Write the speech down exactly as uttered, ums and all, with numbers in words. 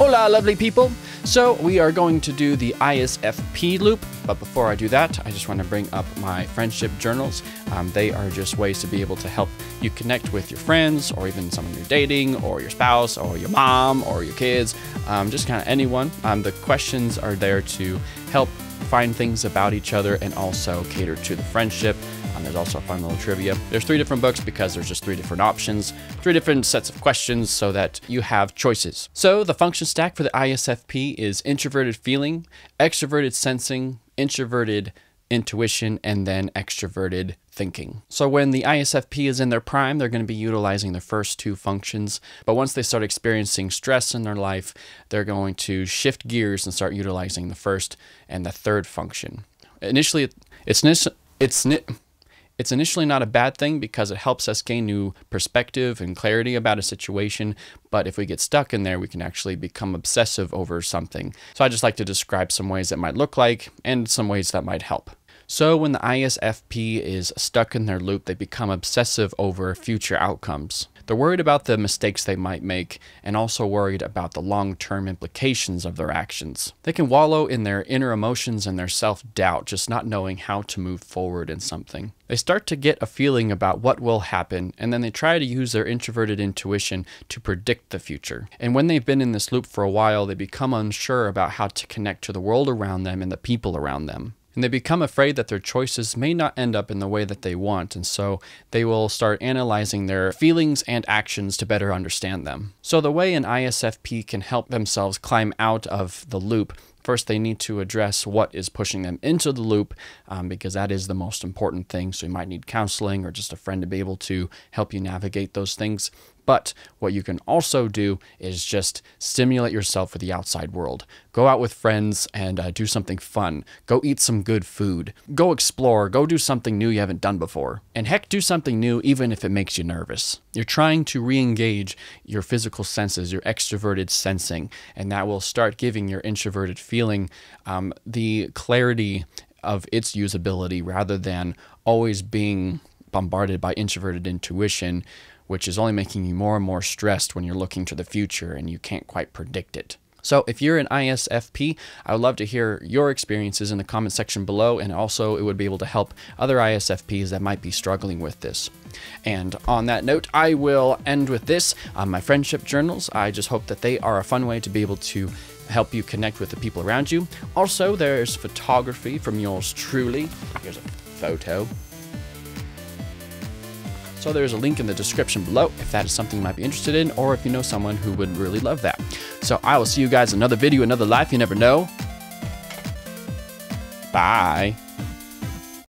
Hola, lovely people. So we are going to do the I S F P loop, but before I do that, I just want to bring up my friendship journals. Um, they are just ways to be able to help you connect with your friends, or even someone you're dating, or your spouse, or your mom, or your kids, um, just kind of anyone. Um, the questions are there to help find things about each other and also cater to the friendship. Um, there's also a fun little trivia. There's three different books because there's just three different options, three different sets of questions so that you have choices. So the function stack for the I S F P is introverted feeling, extroverted sensing, introverted intuition, and then extroverted thinking. So when the I S F P is in their prime, they're going to be utilizing the first two functions. But once they start experiencing stress in their life, they're going to shift gears and start utilizing the first and the third function. Initially, it's it's It's initially not a bad thing because it helps us gain new perspective and clarity about a situation, but if we get stuck in there, we can actually become obsessive over something. So I just like to describe some ways that might look like and some ways that might help. So when the I S F P is stuck in their loop, they become obsessive over future outcomes. They're worried about the mistakes they might make and also worried about the long-term implications of their actions. They can wallow in their inner emotions and their self-doubt, just not knowing how to move forward in something. They start to get a feeling about what will happen, and then they try to use their introverted intuition to predict the future. And when they've been in this loop for a while, they become unsure about how to connect to the world around them and the people around them. And they become afraid that their choices may not end up in the way that they want, and so they will start analyzing their feelings and actions to better understand them. So the way an I S F P can help themselves climb out of the loop, first they need to address what is pushing them into the loop, um, because that is the most important thing. So you might need counseling or just a friend to be able to help you navigate those things. But what you can also do is just stimulate yourself with the outside world. Go out with friends and uh, do something fun. Go eat some good food. Go explore. Go do something new you haven't done before. And heck, do something new even if it makes you nervous. You're trying to re-engage your physical senses, your extroverted sensing, and that will start giving your introverted feeling um, the clarity of its usability rather than always being bombarded by introverted intuition, which is only making you more and more stressed when you're looking to the future and you can't quite predict it. So if you're an I S F P, I would love to hear your experiences in the comment section below, and also it would be able to help other I S F Ps that might be struggling with this. And on that note, I will end with this. Um, my friendship journals, I just hope that they are a fun way to be able to help you connect with the people around you. Also, there's photography from yours truly. Here's a photo. So there's a link in the description below if that is something you might be interested in, or if you know someone who would really love that. So I will see you guys in another video, another life, you never know. Bye.